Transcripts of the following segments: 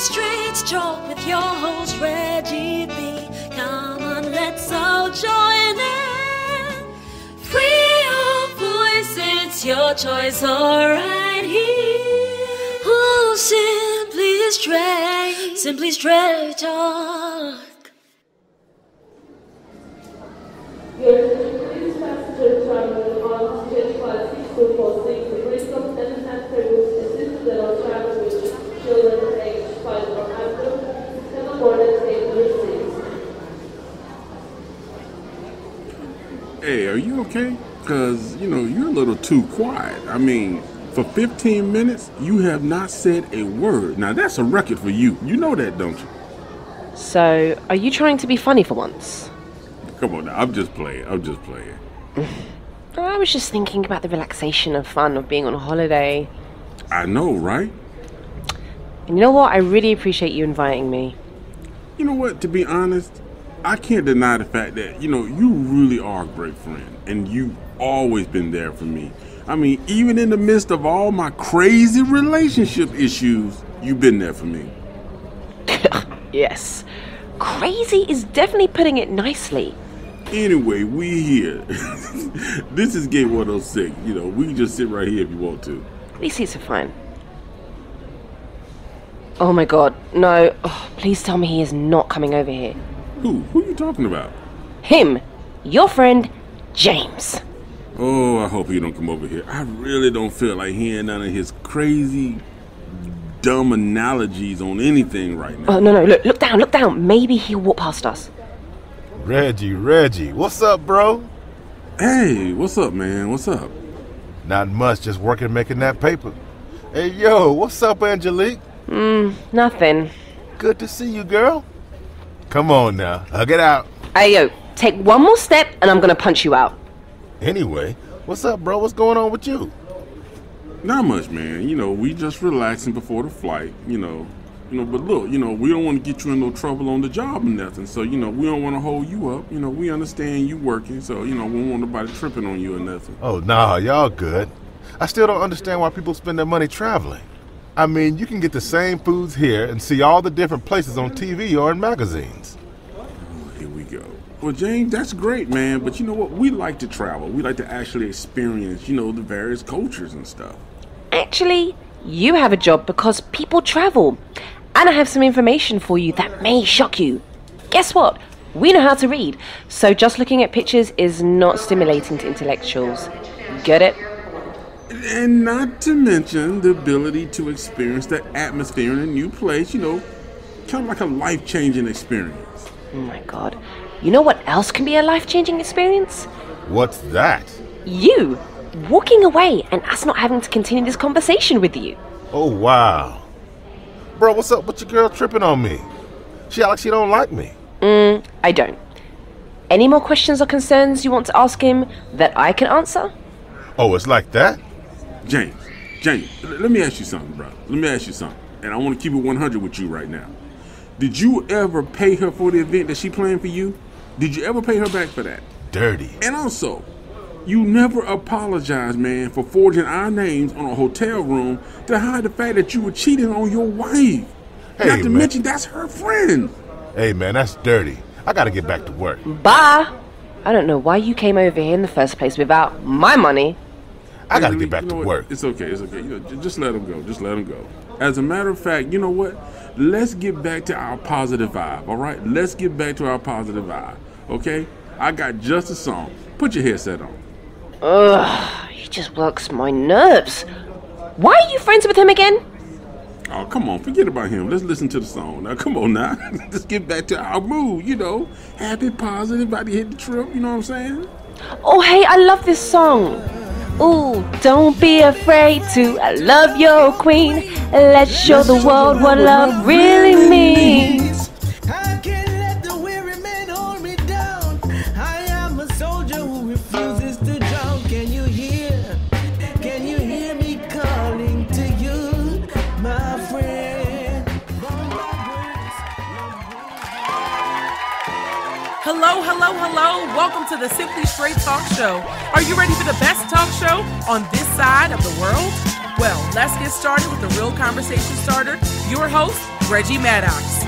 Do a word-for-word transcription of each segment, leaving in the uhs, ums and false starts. Straight Talk with your host, Reggie B. Come on, let's all join in. Free your voice, it's your choice, all right here. Oh, Simply Straight, Simply Straight Talk. Yes, please passenger traveling on H five six two four six, the Bristol and Hampton assisted that are traveling with children. Hey, are you okay? Because, you know, you're a little too quiet. I mean, for fifteen minutes, you have not said a word. Now, that's a record for you. You know that, don't you? So, are you trying to be funny for once? Come on now, I'm just playing. I'm just playing. I was just thinking about the relaxation and fun of being on a holiday. I know, right? And you know what? I really appreciate you inviting me. You know what? To be honest, I can't deny the fact that, you know, you really are a great friend. And you've always been there for me. I mean, even in the midst of all my crazy relationship issues, you've been there for me. Yes. Crazy is definitely putting it nicely. Anyway, we here. This is Gate one oh six. You know, we can just sit right here if you want to. These seats are fine. Oh my god, no. Oh, please tell me he is not coming over here. Who? Who are you talking about? Him. Your friend, James. Oh, I hope he don't come over here. I really don't feel like hearing none of his crazy, dumb analogies on anything right now. Oh, no, no, look, look down, look down. Maybe he'll walk past us. Reggie, Reggie, what's up, bro? Hey, what's up, man? What's up? Not much, just working making that paper. Hey, yo, what's up, Angelique? Mm, nothing. Good to see you, girl. Come on now, hug it out. Ayo, take one more step and I'm gonna punch you out. Anyway, what's up, bro? What's going on with you? Not much, man. You know, we just relaxing before the flight, you know. You know, but look, you know, we don't want to get you in no trouble on the job or nothing. So, you know, we don't want to hold you up. You know, we understand you working, so, you know, we don't want nobody tripping on you or nothing. Oh, nah, y'all good. I still don't understand why people spend their money traveling. I mean, you can get the same foods here and see all the different places on T V or in magazines. Oh, here we go. Well, James, that's great, man. But you know what? We like to travel. We like to actually experience, you know, the various cultures and stuff. Actually, you have a job because people travel. And I have some information for you that may shock you. Guess what? We know how to read. So just looking at pictures is not stimulating to intellectuals. Get it? And not to mention the ability to experience the atmosphere in a new place, you know, kind of like a life-changing experience. Oh my god. You know what else can be a life-changing experience? What's that? You walking away and us not having to continue this conversation with you. Oh wow. Bro, what's up with your girl tripping on me? She acts like she don't like me. Mm, I don't. Any more questions or concerns you want to ask him that I can answer? Oh, it's like that? James, James, let me ask you something, bro. Let me ask you something. And I want to keep it one hundred with you right now. Did you ever pay her for the event that she planned for you? Did you ever pay her back for that? Dirty. And also, you never apologized, man, for forging our names on a hotel room to hide the fact that you were cheating on your wife. Hey, Not to man. mention, that's her friend. Hey, man, that's dirty. I got to get back to work. Bye. I don't know why you came over here in the first place without my money. I gotta get back to work. It's okay, it's okay. You know, just let him go, just let him go. As a matter of fact, you know what? Let's get back to our positive vibe, all right? Let's get back to our positive vibe, okay? I got just a song. Put your headset on. Ugh, he just works my nerves. Why are you friends with him again? Oh, come on, forget about him. Let's listen to the song. Now, come on now. Let's get back to our mood, you know? Happy, positive, about to hit the trip, you know what I'm saying? Oh, hey, I love this song. Ooh, don't be afraid to love your queen. Let's show the world what love really means. I can't let the weary man hold me down. I am a soldier who refuses to drown. Can you hear? Can you hear me calling to you, my friend? Hello, hello, hello. Welcome to the Simply Straight Talk Show. Are you ready for the best talk show on this side of the world? Well, Let's get started with a real conversation starter. Your host, Reggie Maddox.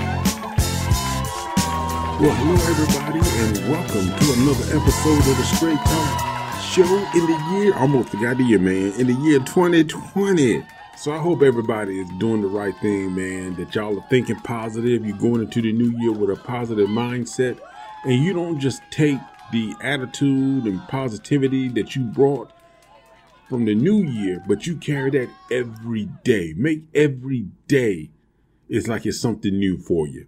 Well, hello, everybody, and welcome to another episode of the Straight Talk Show in the year, almost forgot the year, man, in the year twenty twenty. So I hope everybody is doing the right thing, man, that y'all are thinking positive. You're going into the new year with a positive mindset, and you don't just take the attitude and positivity that you brought from the new year, but you carry that every day. Make every day it's like it's something new for you.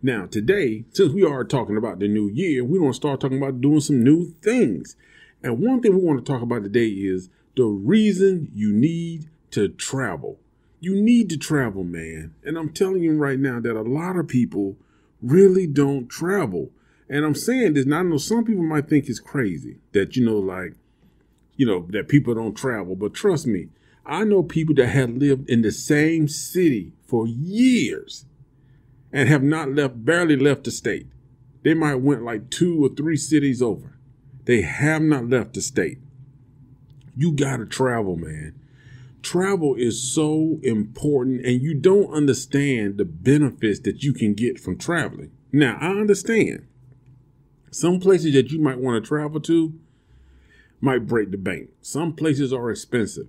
Now, today, since we are talking about the new year, we're going to start talking about doing some new things. And one thing we want to talk about today is the reason you need to travel. You need to travel, man. And I'm telling you right now that a lot of people really don't travel. And I'm saying this, and I know some people might think it's crazy that, you know, like, you know, that people don't travel. But trust me, I know people that have lived in the same city for years and have not left, barely left the state. They might went like two or three cities over. They have not left the state. You got to travel, man. Travel is so important, and you don't understand the benefits that you can get from traveling. Now, I understand some places that you might want to travel to might break the bank. Some places are expensive.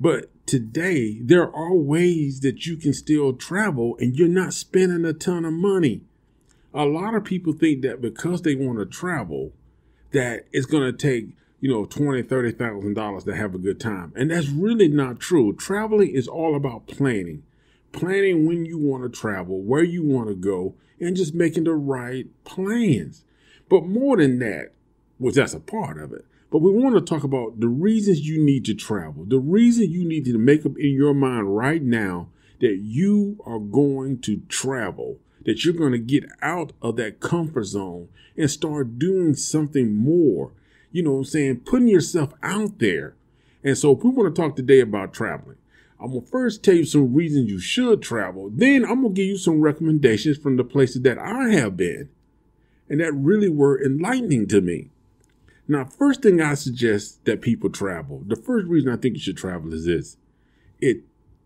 But today, there are ways that you can still travel and you're not spending a ton of money. A lot of people think that because they want to travel, that it's going to take, you know, twenty thousand dollars, thirty thousand dollars to have a good time. And that's really not true. Traveling is all about planning. Planning when you want to travel, where you want to go, and just making the right plans. But more than that, which that's a part of it, but we want to talk about the reasons you need to travel, the reason you need to make up in your mind right now that you are going to travel, that you're going to get out of that comfort zone and start doing something more, you know what I'm saying, putting yourself out there. And so if we want to talk today about traveling, I'm going to first tell you some reasons you should travel. Then I'm going to give you some recommendations from the places that I have been and that really were enlightening to me. Now, first thing I suggest that people travel, the first reason I think you should travel is this. It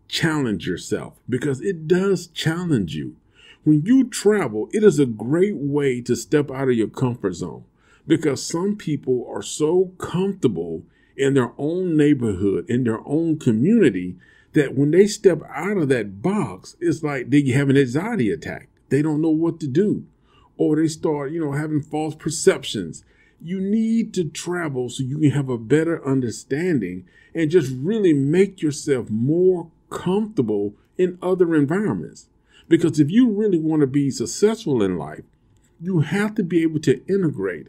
challenge yourself, because it does challenge you. When you travel, it is a great way to step out of your comfort zone, because some people are so comfortable in their own neighborhood, in their own community, that when they step out of that box, it's like they have an anxiety attack. They don't know what to do, or they start, you know, having false perceptions. You need to travel so you can have a better understanding and just really make yourself more comfortable in other environments. Because if you really want to be successful in life, you have to be able to integrate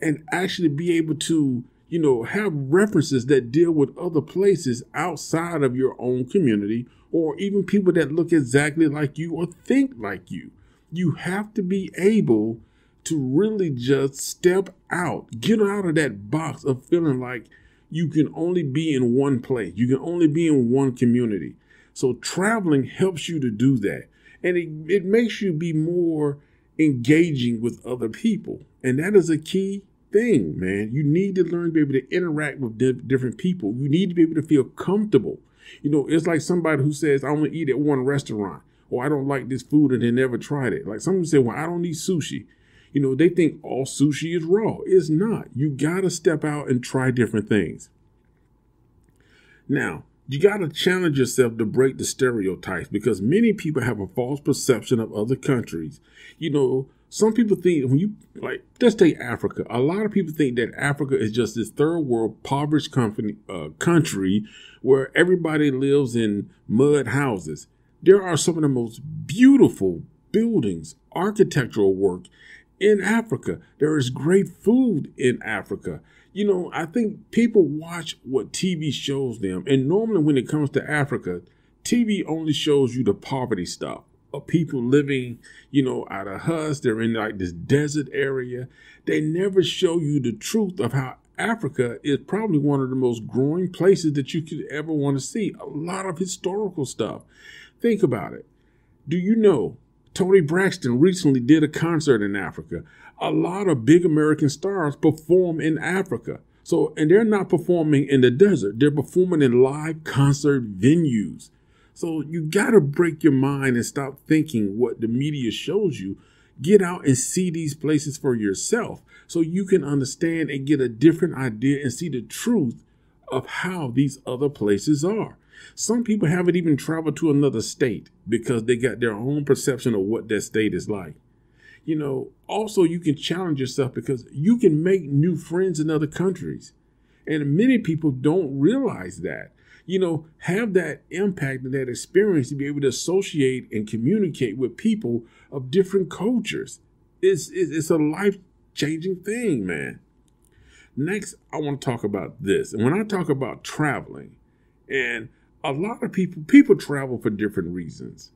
and actually be able to, you know, have references that deal with other places outside of your own community, or even people that look exactly like you or think like you. You have to be able to really just step out, get out of that box of feeling like you can only be in one place. You can only be in one community. So traveling helps you to do that. And it, it makes you be more engaging with other people. And that is a key thing, man. You need to learn to be able to interact with di- different people. You need to be able to feel comfortable. You know, it's like somebody who says, I only eat at one restaurant, or I don't like this food, and they never tried it. Like someone said, well, I don't eat sushi. You know, they think all sushi is raw. It's not. You got to step out and try different things. Now, you got to challenge yourself to break the stereotypes, because many people have a false perception of other countries. You know, some people think when you like, just take Africa. A lot of people think that Africa is just this third world, impoverished company, uh, country where everybody lives in mud houses. There are some of the most beautiful buildings, architectural work in Africa. There is great food in Africa. You know, I think people watch what T V shows them. And normally when it comes to Africa, T V only shows you the poverty stuff of people living, you know, out of huts. They're in like this desert area. They never show you the truth of how Africa is probably one of the most growing places that you could ever want to see. A lot of historical stuff. Think about it. Do you know Tony Braxton recently did a concert in Africa? A lot of big American stars perform in Africa. So, and they're not performing in the desert. They're performing in live concert venues. So you got to break your mind and stop thinking what the media shows you. Get out and see these places for yourself so you can understand and get a different idea and see the truth of how these other places are. Some people haven't even traveled to another state because they got their own perception of what that state is like. You know, also you can challenge yourself because you can make new friends in other countries. And many people don't realize that. You know, have that impact and that experience to be able to associate and communicate with people of different cultures. It's, it's a life-changing thing, man. Next, I want to talk about this. And when I talk about traveling, and a lot of people, people travel for different reasons.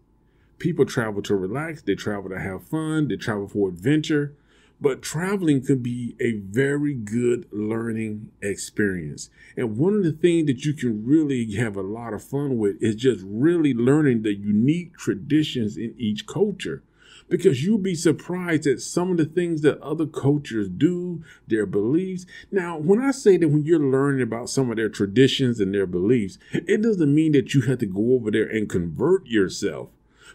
People travel to relax. They travel to have fun. They travel for adventure. But traveling can be a very good learning experience. And one of the things that you can really have a lot of fun with is just really learning the unique traditions in each culture. Because you'll be surprised at some of the things that other cultures do, their beliefs. Now, when I say that when you're learning about some of their traditions and their beliefs, it doesn't mean that you have to go over there and convert yourself.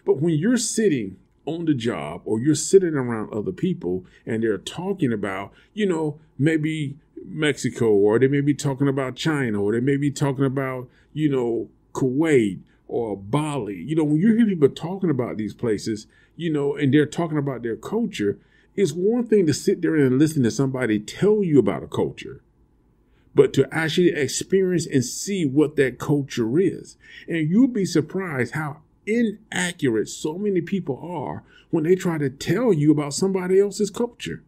But when you're sitting on the job or you're sitting around other people and they're talking about, you know, maybe Mexico, or they may be talking about China, or they may be talking about, you know, Kuwait or Bali. You know, when you hear people talking about these places, you know, and they're talking about their culture, it's one thing to sit there and listen to somebody tell you about a culture, but to actually experience and see what that culture is. And you'll be surprised how inaccurate so many people are when they try to tell you about somebody else's culture,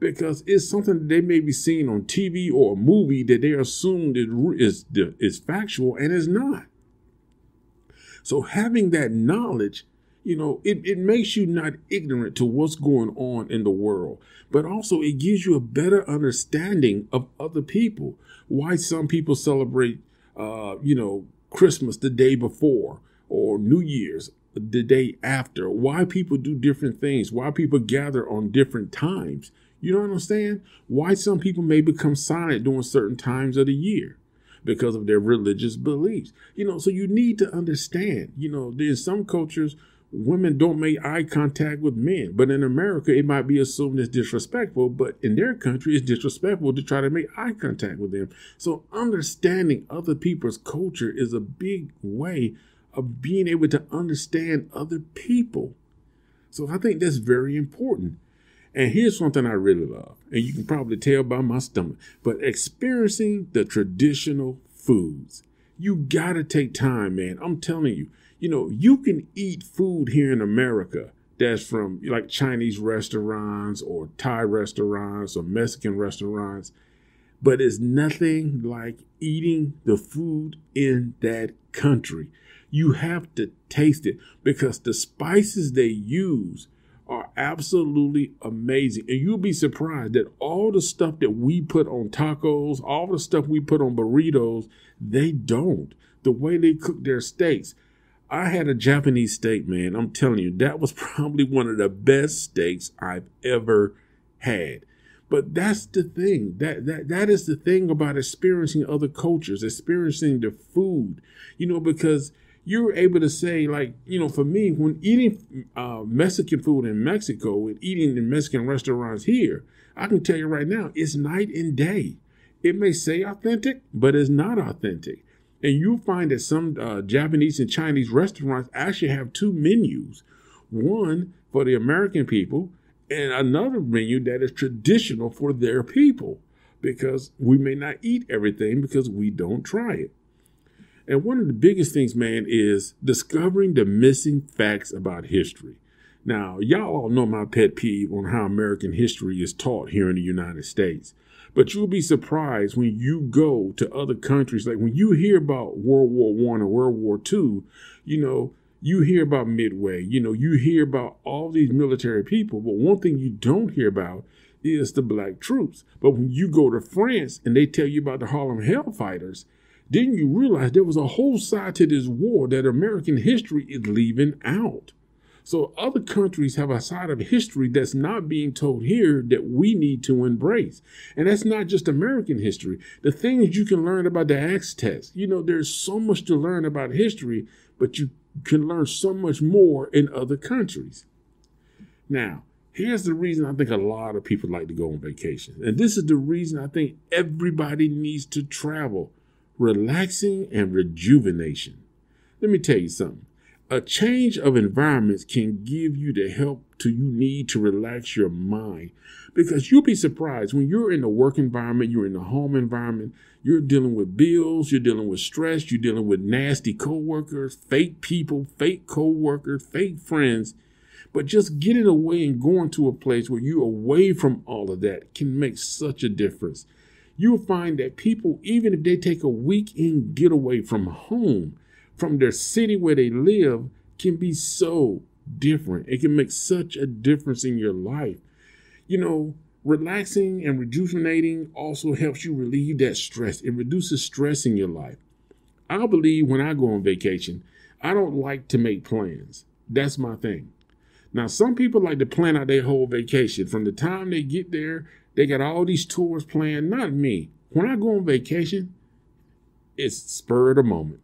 because it's something that they may be seeing on T V or a movie that they assume is, is factual and is not. So having that knowledge, you know, it, it makes you not ignorant to what's going on in the world, but also it gives you a better understanding of other people. Why some people celebrate, uh, you know, Christmas the day before, or New Year's the day after, why people do different things, why people gather on different times. You know what I'm saying? Why some people may become silent during certain times of the year because of their religious beliefs. You know, so you need to understand, you know, there's some cultures women don't make eye contact with men, but in America, it might be assumed as disrespectful, but in their country, it's disrespectful to try to make eye contact with them. So understanding other people's culture is a big way of being able to understand other people. So I think that's very important. And here's something I really love, and you can probably tell by my stomach, but experiencing the traditional foods. You gotta take time, man. I'm telling you, you know, you can eat food here in America that's from like Chinese restaurants or Thai restaurants or Mexican restaurants, but it's nothing like eating the food in that country. You have to taste it because the spices they use are absolutely amazing. And you'll be surprised that all the stuff that we put on tacos, all the stuff we put on burritos, they don't. The way they cook their steaks. I had a Japanese steak, man. I'm telling you, that was probably one of the best steaks I've ever had. But that's the thing. That, that that is the thing about experiencing other cultures, experiencing the food, you know, because you're able to say, like, you know, for me, when eating uh, Mexican food in Mexico and eating in Mexican restaurants here, I can tell you right now, it's night and day. It may say authentic, but it's not authentic. And you'll find that some uh, Japanese and Chinese restaurants actually have two menus, one for the American people and another menu that is traditional for their people, because we may not eat everything because we don't try it. And one of the biggest things, man, is discovering the missing facts about history. Now, y'all all know my pet peeve on how American history is taught here in the United States. But you'll be surprised when you go to other countries. Like when you hear about World War One or World War Two, you know, you hear about Midway, you know, you hear about all these military people. But one thing you don't hear about is the black troops. But when you go to France and they tell you about the Harlem Hellfighters, then you realize there was a whole side to this war that American history is leaving out. So other countries have a side of history that's not being told here that we need to embrace. And that's not just American history. The things you can learn about the Aztecs, you know, there's so much to learn about history, but you can learn so much more in other countries. Now, here's the reason I think a lot of people like to go on vacation. And this is the reason I think everybody needs to travel. Relaxing and rejuvenation. Let me tell you something. A change of environments can give you the help to you need to relax your mind, because you'll be surprised when you're in the work environment, you're in the home environment, you're dealing with bills, you're dealing with stress, you're dealing with nasty coworkers, fake people, fake coworkers, fake friends. But just getting away and going to a place where you're away from all of that can make such a difference. You'll find that people, even if they take a weekend getaway from home, from their city where they live, can be so different. It can make such a difference in your life. You know, relaxing and rejuvenating also helps you relieve that stress. It reduces stress in your life. I believe when I go on vacation, I don't like to make plans. That's my thing. Now, some people like to plan out their whole vacation. From the time they get there, they got all these tours planned. Not me. When I go on vacation, it's spur of the moment.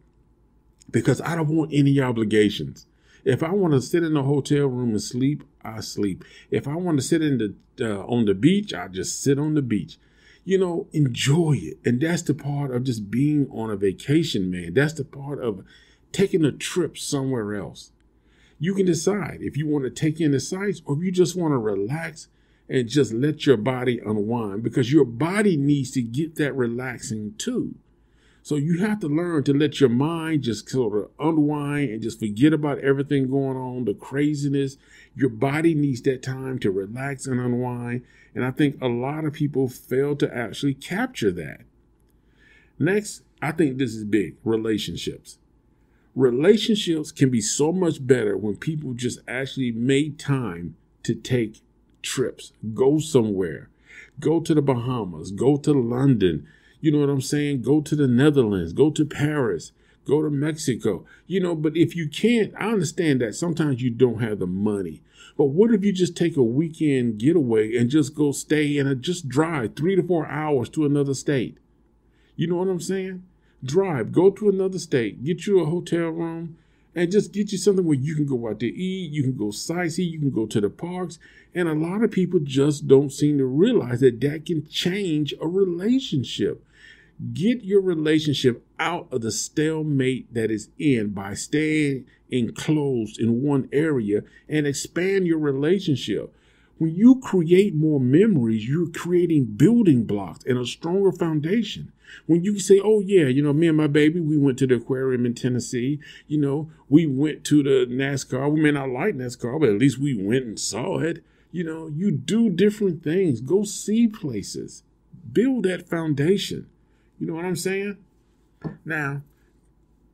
Because I don't want any obligations. If I want to sit in a hotel room and sleep, I sleep. If I want to sit in the uh, on the beach, I just sit on the beach. You know, enjoy it. And that's the part of just being on a vacation, man. That's the part of taking a trip somewhere else. You can decide if you want to take in the sights or if you just want to relax and just let your body unwind, because your body needs to get that relaxing too. So you have to learn to let your mind just sort of unwind and just forget about everything going on, the craziness. Your body needs that time to relax and unwind. And I think a lot of people fail to actually capture that. Next, I think this is big, relationships. Relationships can be so much better when people just actually make time to take trips, go somewhere, go to the Bahamas, go to London. You know what I'm saying? Go to the Netherlands, go to Paris, go to Mexico, you know, but if you can't, I understand that sometimes you don't have the money, but what if you just take a weekend getaway and just go stay and just drive three to four hours to another state? You know what I'm saying? Drive, go to another state, get you a hotel room and just get you something where you can go out to eat. You can go sightsee, you can go to the parks. And a lot of people just don't seem to realize that that can change a relationship. Get your relationship out of the stalemate that it's in by staying enclosed in one area and expand your relationship. When you create more memories, you're creating building blocks and a stronger foundation. When you say, oh, yeah, you know, me and my baby, we went to the aquarium in Tennessee. You know, we went to the NASCAR. We may not like NASCAR, but at least we went and saw it. You know, you do different things. Go see places. Build that foundation. You know what I'm saying? Now,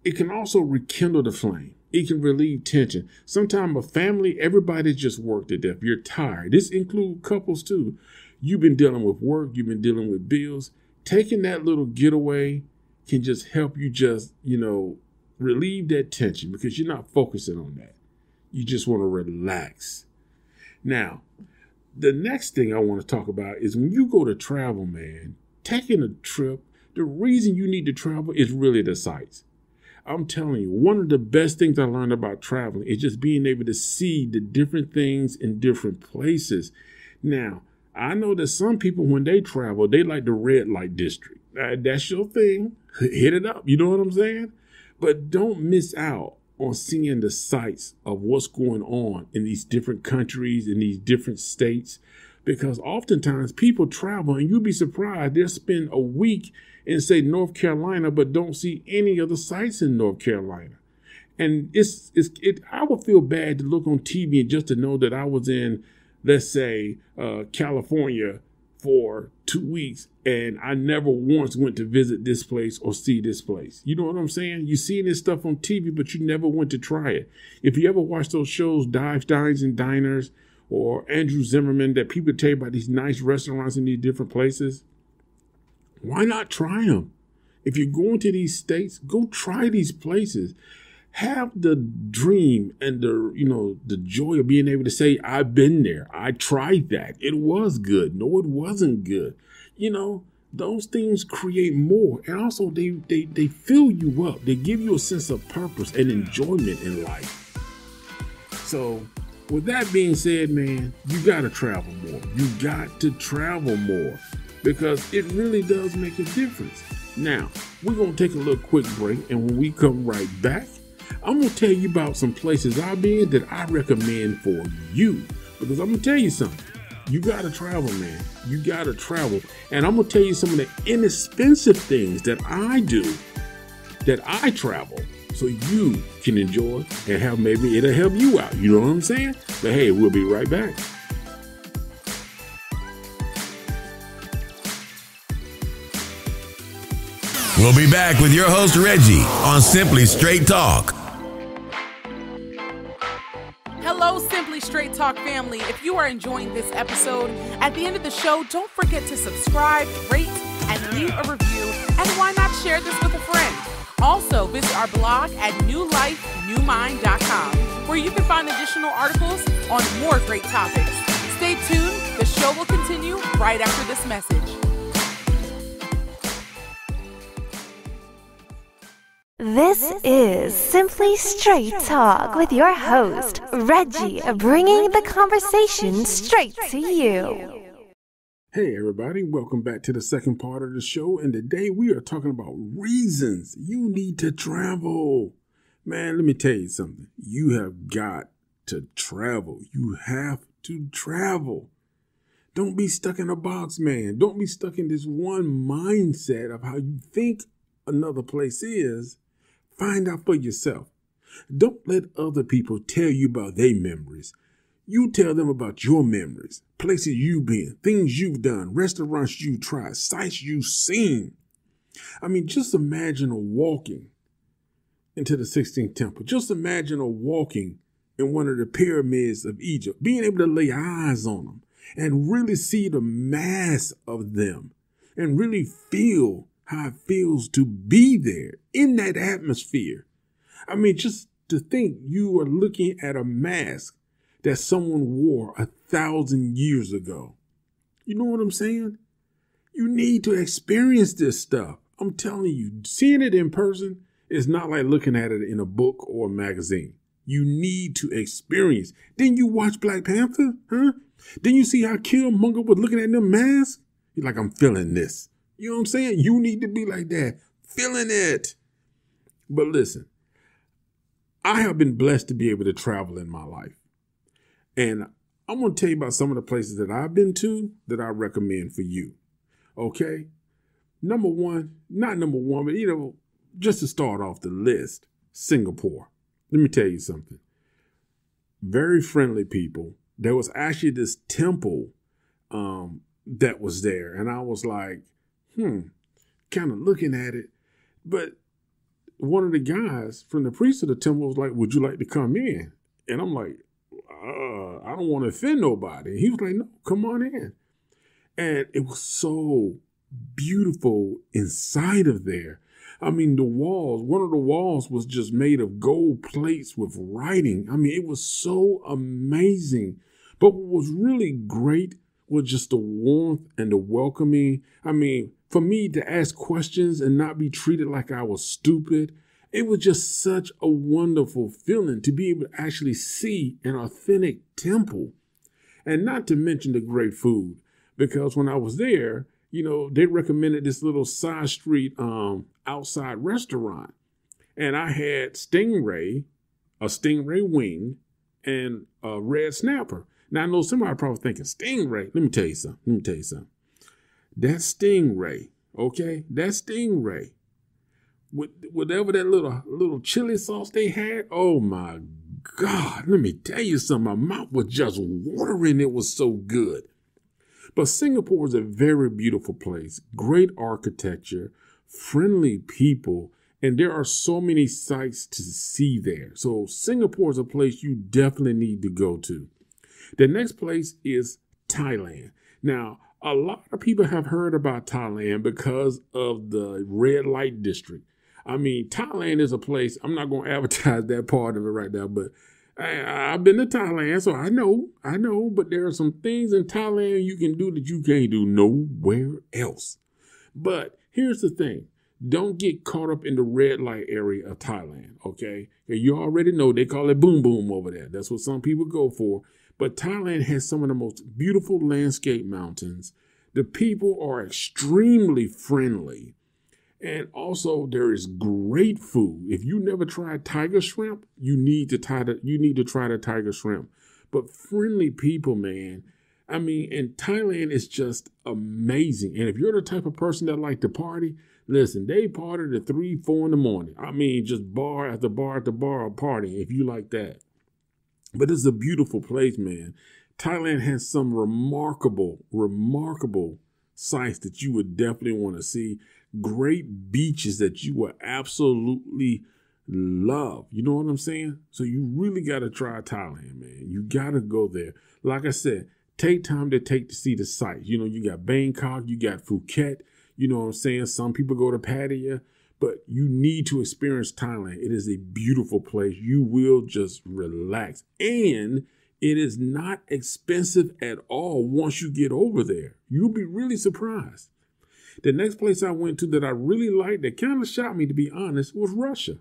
it can also rekindle the flame. It can relieve tension. Sometimes a family, everybody just worked to death. You're tired. This includes couples too. You've been dealing with work. You've been dealing with bills. Taking that little getaway can just help you just, you know, relieve that tension because you're not focusing on that. You just want to relax. Now, the next thing I want to talk about is when you go to travel, man, taking a trip, the reason you need to travel is really the sights. I'm telling you, one of the best things I learned about traveling is just being able to see the different things in different places. Now, I know that some people, when they travel, they like the red light district. Uh, that's your thing. Hit it up. You know what I'm saying? But don't miss out on seeing the sights of what's going on in these different countries, in these different states, because oftentimes people travel and you'll be surprised. They'll spend a week in, say, North Carolina, but don't see any of the sights in North Carolina. And it's, it's it. I would feel bad to look on T V and just to know that I was in, let's say, uh, California for two weeks and I never once went to visit this place or see this place. You know what I'm saying? You see this stuff on T V, but you never went to try it. If you ever watch those shows, Dives, Dines, and Diners, or Andrew Zimmerman, that people tell you about these nice restaurants in these different places, why not try them? If you're going to these states, go try these places. have the dream and the, you know, the joy of being able to say, I've been there. I tried that. It was good. No, it wasn't good. You know, those things create more. And also they, they, they fill you up. They give you a sense of purpose and enjoyment in life. So with that being said, man, you got to travel more. You got to travel more because it really does make a difference. Now, we're going to take a little quick break. And when we come right back, I'm going to tell you about some places I've been that I recommend for you, because I'm going to tell you something. You got to travel, man. You got to travel. And I'm going to tell you some of the inexpensive things that I do, that I travel, so you can enjoy and have, maybe it'll help you out. You know what I'm saying? But hey, we'll be right back. We'll be back with your host, Reggie, on Simply Straight Talk. Hello, Simply Straight Talk family. If you are enjoying this episode, at the end of the show, don't forget to subscribe, rate, and leave a review. And why not share this with a friend? Also, visit our blog at new life new mind dot com, where you can find additional articles on more great topics. Stay tuned. The show will continue right after this message. This is Simply Straight Talk with your host, Reggie, bringing the conversation straight to you. Hey everybody, welcome back to the second part of the show, and today we are talking about reasons you need to travel. Man, let me tell you something. You have got to travel. You have to travel. Don't be stuck in a box, man. Don't be stuck in this one mindset of how you think another place is. Find out for yourself. Don't let other people tell you about their memories. You tell them about your memories, places you've been, things you've done, restaurants you tried, sights you've seen. I mean, just imagine a walking into the sixteenth temple. Just imagine a walking in one of the pyramids of Egypt, being able to lay eyes on them and really see the mass of them and really feel how it feels to be there in that atmosphere. I mean, just to think you are looking at a mask that someone wore a thousand years ago. You know what I'm saying? You need to experience this stuff. I'm telling you, seeing it in person is not like looking at it in a book or a magazine. You need to experience. Then you watch Black Panther, huh? Then you see how Killmonger was looking at them masks. You're like, I'm feeling this. You know what I'm saying? You need to be like that, feeling it. But listen, I have been blessed to be able to travel in my life. And I'm going to tell you about some of the places that I've been to that I recommend for you. Okay? Number one, not number one, but you know, just to start off the list, Singapore. Let me tell you something. Very friendly people. There was actually this temple um, that was there. And I was like, Hmm, kind of looking at it. But one of the guys from the priest of the temple was like, would you like to come in? And I'm like, uh, I don't want to offend nobody. And he was like, no, come on in. And it was so beautiful inside of there. I mean, the walls, one of the walls was just made of gold plates with writing. I mean, it was so amazing. But what was really great was just the warmth and the welcoming. I mean, for me to ask questions and not be treated like I was stupid, it was just such a wonderful feeling to be able to actually see an authentic temple. And not to mention the great food, because when I was there, you know, they recommended this little side street um, outside restaurant. And I had stingray, a stingray wing, and a red snapper. Now, I know somebody probably thinking, stingray. Let me tell you something. Let me tell you something. That stingray, okay, that stingray, with whatever that little little chili sauce they had, oh my God, let me tell you something, my mouth was just watering, it was so good. But Singapore is a very beautiful place, great architecture, friendly people, and there are so many sights to see there. So Singapore is a place you definitely need to go to. The next place is Thailand. Now, a lot of people have heard about Thailand because of the red light district. I mean, Thailand is a place, I'm not going to advertise that part of it right now, but I, I've been to Thailand, so I know, I know, but there are some things in Thailand you can do that you can't do nowhere else. But here's the thing. Don't get caught up in the red light area of Thailand, okay? And you already know they call it boom boom over there. That's what some people go for. But Thailand has some of the most beautiful landscape mountains. The people are extremely friendly. And also there is great food. If you never tried tiger shrimp, you need to try the, you need to try the tiger shrimp. But friendly people, man. I mean, and Thailand is just amazing. And if you're the type of person that like to party, listen, they party to three, four in the morning. I mean, just bar after bar after bar party, if you like that. But it's a beautiful place, man. Thailand has some remarkable, remarkable sites that you would definitely want to see. Great beaches that you will absolutely love. You know what I'm saying? So you really got to try Thailand, man. You got to go there. Like I said, take time to take to see the sites. You know, you got Bangkok, you got Phuket. You know what I'm saying? Some people go to Pattaya, but you need to experience Thailand. It is a beautiful place. You will just relax. And it is not expensive at all once you get over there. You'll be really surprised. The next place I went to that I really liked that kind of shocked me, to be honest, was Russia.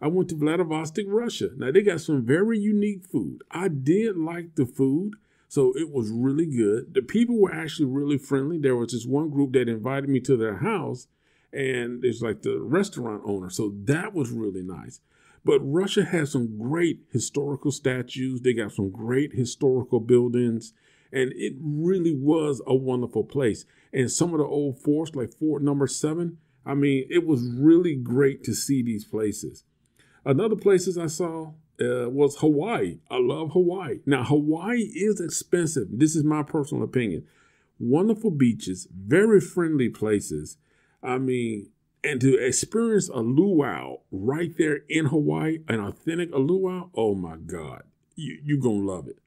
I went to Vladivostok, Russia. Now, they got some very unique food. I did like the food. So it was really good. The people were actually really friendly. There was this one group that invited me to their house, and it's like the restaurant owner. So that was really nice. But Russia has some great historical statues. They got some great historical buildings, and it really was a wonderful place. And some of the old forts, like Fort Number Seven, I mean, it was really great to see these places. Another places I saw Uh, was Hawaii. I love Hawaii. Now, Hawaii is expensive. This is my personal opinion. Wonderful beaches, very friendly places. I mean, and to experience a luau right there in Hawaii, an authentic luau, oh my God, you, you're going to love it.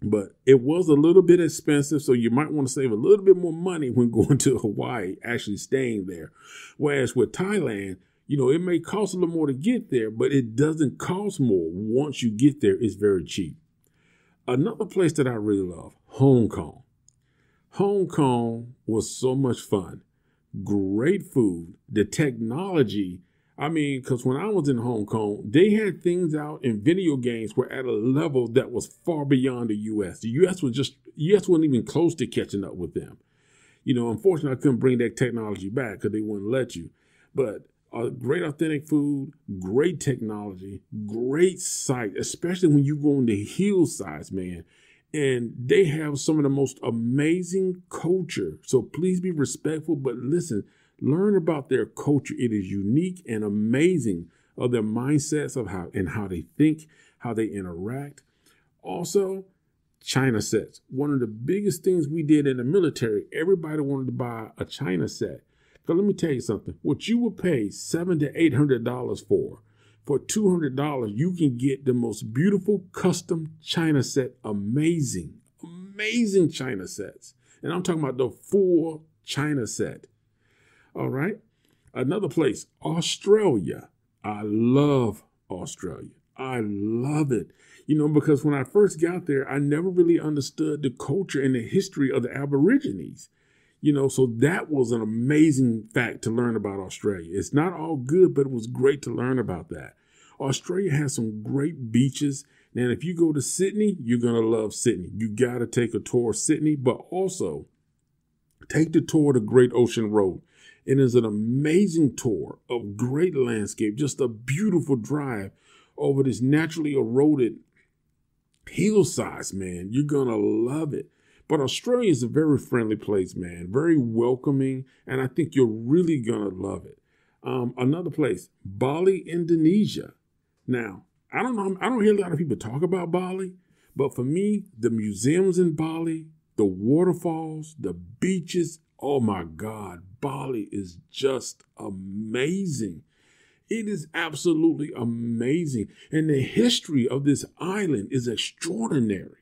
But it was a little bit expensive, so you might want to save a little bit more money when going to Hawaii, actually staying there. Whereas with Thailand, you know, it may cost a little more to get there, but it doesn't cost more. Once you get there, it's very cheap. Another place that I really love, Hong Kong. Hong Kong was so much fun. Great food, the technology. I mean, because when I was in Hong Kong, they had things out and video games were at a level that was far beyond the U S. The U S was just, U S wasn't even close to catching up with them. You know, unfortunately, I couldn't bring that technology back because they wouldn't let you. But Uh, great authentic food, great technology, great sight, especially when you go on the hillsides, man. And they have some of the most amazing culture. So please be respectful, but listen, learn about their culture. It is unique and amazing of their mindsets of how and how they think, how they interact. Also, China sets. One of the biggest things we did in the military, everybody wanted to buy a China set. But let me tell you something, what you will pay seven to eight hundred dollars for, for two hundred dollars, you can get the most beautiful custom China set, amazing, amazing China sets. And I'm talking about the full China set. All right. Another place, Australia. I love Australia. I love it. You know, because when I first got there, I never really understood the culture and the history of the Aborigines. You know, so that was an amazing fact to learn about Australia. It's not all good, but it was great to learn about that. Australia has some great beaches. And if you go to Sydney, you're going to love Sydney. You got to take a tour of Sydney, but also take the tour to Great Ocean Road. It is an amazing tour of great landscape, just a beautiful drive over this naturally eroded hillsides, man. You're going to love it. But Australia is a very friendly place, man. Very welcoming. And I think you're really going to love it. Um, another place, Bali, Indonesia. Now, I don't know. I don't hear a lot of people talk about Bali. But for me, the museums in Bali, the waterfalls, the beaches. Oh, my God. Bali is just amazing. It is absolutely amazing. And the history of this island is extraordinary.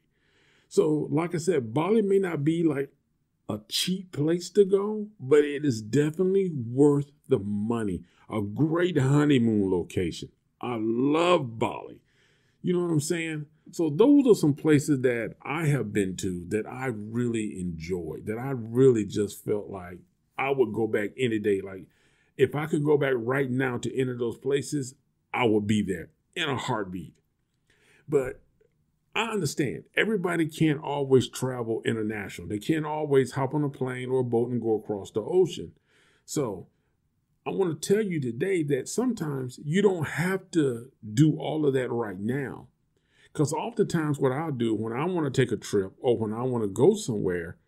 So, like I said, Bali may not be like a cheap place to go, but it is definitely worth the money. A great honeymoon location. I love Bali. You know what I'm saying? So those are some places that I have been to that I really enjoyed, that I really just felt like I would go back any day. Like if I could go back right now to any of those places, I would be there in a heartbeat. But I understand everybody can't always travel international. They can't always hop on a plane or a boat and go across the ocean. So I want to tell you today that sometimes you don't have to do all of that right now. Because oftentimes what I'll do when I want to take a trip or when I want to go somewhere,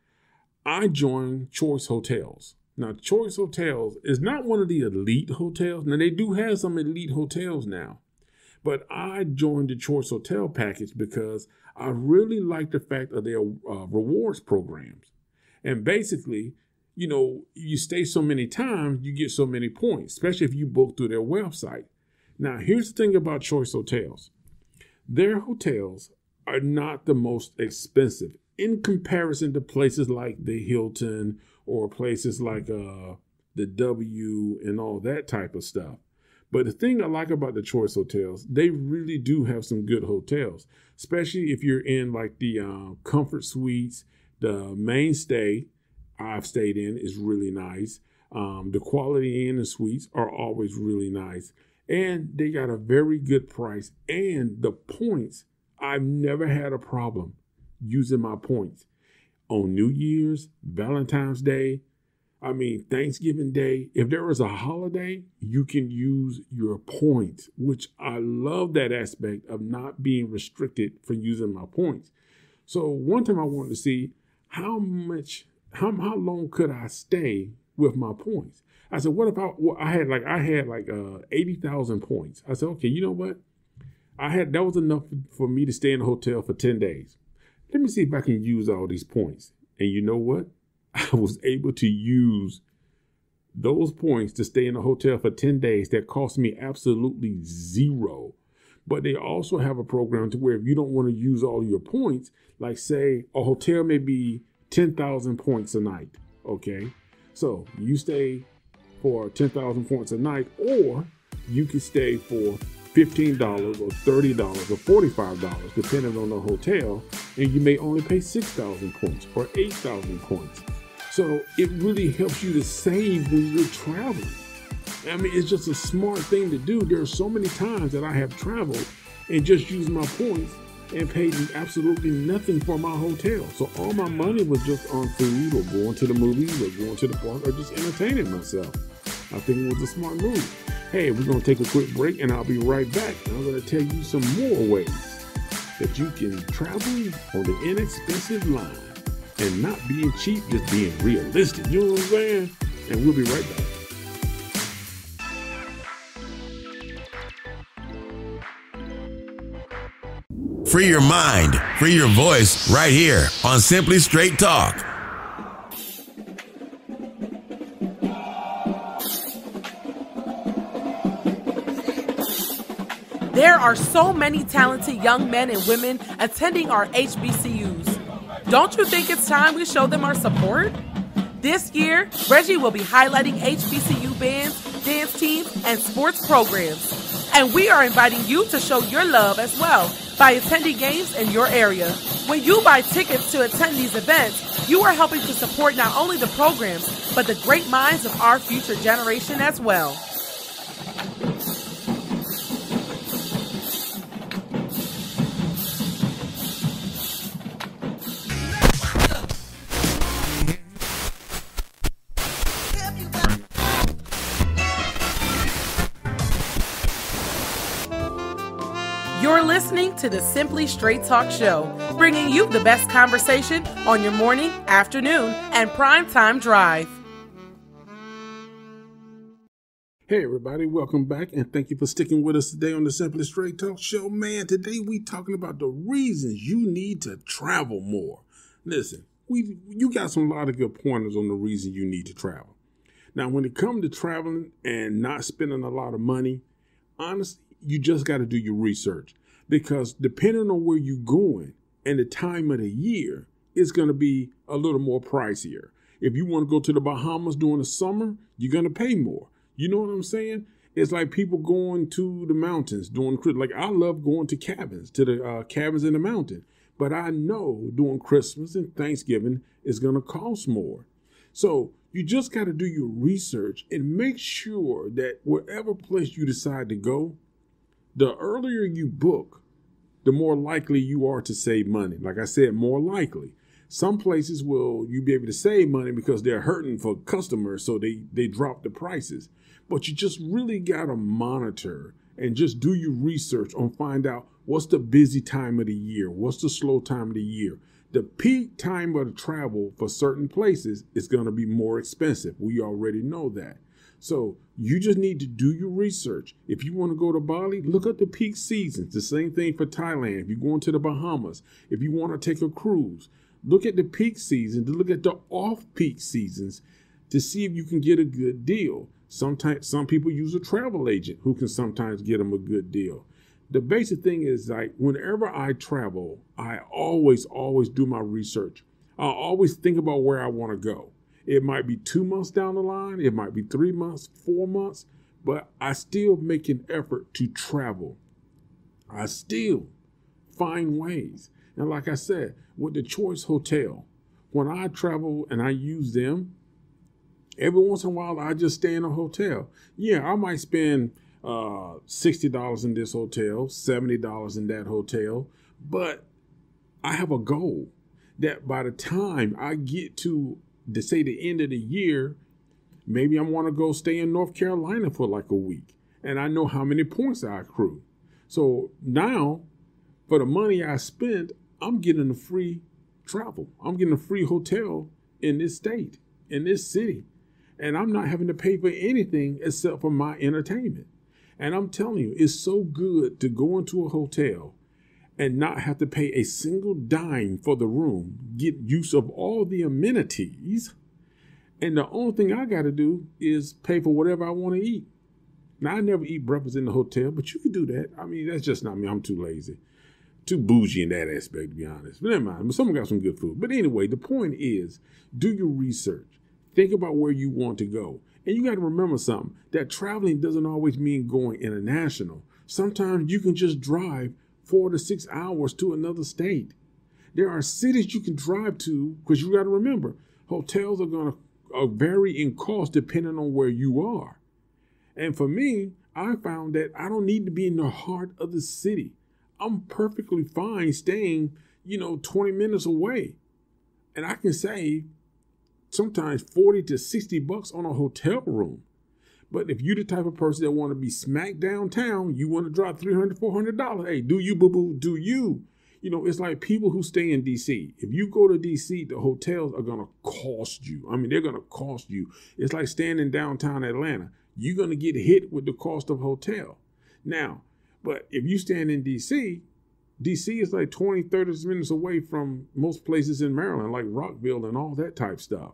I join Choice Hotels. Now, Choice Hotels is not one of the elite hotels. Now, they do have some elite hotels now. But I joined the Choice Hotel package because I really like the fact of their uh, rewards programs. And basically, you know, you stay so many times, you get so many points, especially if you book through their website. Now, here's the thing about Choice Hotels. Their hotels are not the most expensive in comparison to places like the Hilton or places like uh, the W and all that type of stuff. But the thing I like about the Choice Hotels, they really do have some good hotels, especially if you're in like the uh, comfort suites. The mainstay I've stayed in is really nice. Um, the quality in the suites are always really nice. And they got a very good price. And the points, I've never had a problem using my points on New Year's, Valentine's Day, I mean, Thanksgiving Day. If there is a holiday, you can use your points, which I love that aspect of not being restricted for using my points. So one time I wanted to see how much, how, how long could I stay with my points? I said, what if I, well, I had like, I had like uh, eighty thousand points. I said, okay, you know what? I had, that was enough for me to stay in a hotel for ten days. Let me see if I can use all these points. And you know what? I was able to use those points to stay in a hotel for ten days. That cost me absolutely zero. But they also have a program to where if you don't want to use all your points, like say a hotel may be ten thousand points a night. Okay. So you stay for ten thousand points a night, or you can stay for fifteen dollars or thirty dollars or forty-five dollars, depending on the hotel. And you may only pay six thousand points or eight thousand points. So it really helps you to save when you're traveling. I mean, it's just a smart thing to do. There are so many times that I have traveled and just used my points and paid absolutely nothing for my hotel. So all my money was just on food or going to the movies or going to the park or just entertaining myself. I think it was a smart move. Hey, we're going to take a quick break and I'll be right back. And I'm going to tell you some more ways that you can travel on the inexpensive line. And not being cheap, just being realistic. You know what I'm saying? And we'll be right back. Free your mind, free your voice right here on Simply Straight Talk. There are so many talented young men and women attending our H B C Us. Don't you think it's time we show them our support? This year, Reggie will be highlighting H B C U bands, dance teams, and sports programs. And we are inviting you to show your love as well by attending games in your area. When you buy tickets to attend these events, you are helping to support not only the programs, but the great minds of our future generation as well. Listening to the Simply Straight Talk Show, bringing you the best conversation on your morning, afternoon, and primetime drive. Hey everybody, welcome back and thank you for sticking with us today on the Simply Straight Talk Show. Man, today we talking about the reasons you need to travel more. Listen, we you got some lot of good pointers on the reason you need to travel. Now, when it comes to traveling and not spending a lot of money, honestly, you just got to do your research. Because depending on where you're going and the time of the year, it's going to be a little more pricier. If you want to go to the Bahamas during the summer, you're going to pay more. You know what I'm saying? It's like people going to the mountains during Christmas. Like, I love going to cabins, to the uh, cabins in the mountain. But I know during Christmas and Thanksgiving is going to cost more. So you just got to do your research and make sure that wherever place you decide to go, the earlier you book, the more likely you are to save money. Like I said, more likely. Some places will you be able to save money because they're hurting for customers, so they, they drop the prices. But you just really got to monitor and just do your research on find out what's the busy time of the year, what's the slow time of the year. The peak time of the travel for certain places is going to be more expensive. We already know that. So you just need to do your research. If you want to go to Bali, look up the peak seasons. The same thing for Thailand. If you're going to the Bahamas, if you want to take a cruise, look at the peak season to look at the off-peak seasons to see if you can get a good deal. Sometimes some people use a travel agent who can sometimes get them a good deal. The basic thing is, like, whenever I travel, I always, always do my research. I always think about where I want to go. It might be two months down the line. It might be three months, four months, but I still make an effort to travel. I still find ways. And like I said, with the Choice Hotel, when I travel and I use them, every once in a while, I just stay in a hotel. Yeah, I might spend uh, sixty dollars in this hotel, seventy dollars in that hotel, but I have a goal that by the time I get to, to say the end of the year, maybe I want to go stay in North Carolina for like a week, and I know how many points I accrue. So now, for the money I spent, I'm getting a free travel. I'm getting a free hotel in this state, in this city. And I'm not having to pay for anything except for my entertainment. And I'm telling you, it's so good to go into a hotel and not have to pay a single dime for the room, get use of all the amenities. And the only thing I got to do is pay for whatever I want to eat. Now, I never eat breakfast in the hotel, but you can do that. I mean, that's just not me. I'm too lazy. Too bougie in that aspect, to be honest. But never mind. But someone got some good food. But anyway, the point is, do your research. Think about where you want to go. And you got to remember something, that traveling doesn't always mean going international. Sometimes you can just drive four to six hours to another state. There are cities you can drive to, because you got to remember, hotels are going to uh, vary in cost depending on where you are. And for me, I found that I don't need to be in the heart of the city. I'm perfectly fine staying, you know, twenty minutes away. And I can save sometimes forty to sixty bucks on a hotel room. But if you're the type of person that want to be smack downtown, you want to drop three hundred dollars, four hundred dollars. Hey, do you, boo-boo, do you? You know, it's like people who stay in D C. If you go to D C, the hotels are going to cost you. I mean, they're going to cost you. It's like staying in downtown Atlanta. You're going to get hit with the cost of hotel. Now, but if you stand in D C, D C is like twenty, thirty minutes away from most places in Maryland, like Rockville and all that type stuff.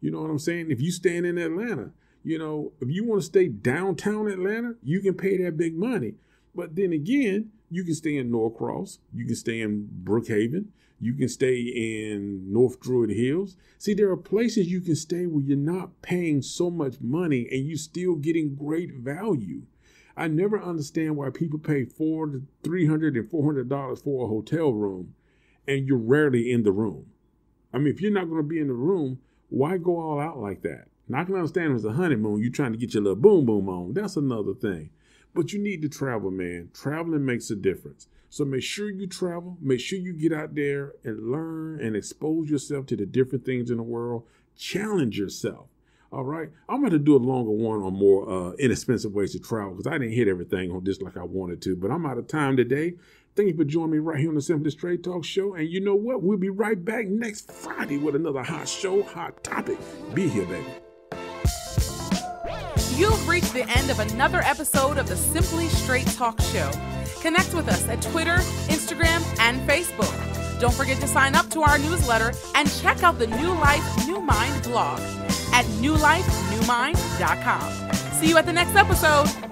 You know what I'm saying? If you stand in Atlanta, you know, if you want to stay downtown Atlanta, you can pay that big money. But then again, you can stay in Norcross. You can stay in Brookhaven. You can stay in North Druid Hills. See, there are places you can stay where you're not paying so much money and you're still getting great value. I never understand why people pay four to three hundred and four hundred dollars for a hotel room, and you're rarely in the room. I mean, if you're not going to be in the room, why go all out like that? Now, I can understand it's a honeymoon. You're trying to get your little boom boom on. That's another thing. But you need to travel, man. Traveling makes a difference. So make sure you travel. Make sure you get out there and learn and expose yourself to the different things in the world. Challenge yourself. All right, I'm going to do a longer one on more uh, inexpensive ways to travel because I didn't hit everything on this like I wanted to, but I'm out of time today. Thank you for joining me right here on the Simply Straight Talk show. And you know what? We'll be right back next Friday with another hot show, hot topic. Be here, baby. You've reached the end of another episode of the Simply Straight Talk show. Connect with us at Twitter, Instagram, and Facebook. Don't forget to sign up to our newsletter and check out the New Life, New Mind blog at new life new mind dot com. See you at the next episode.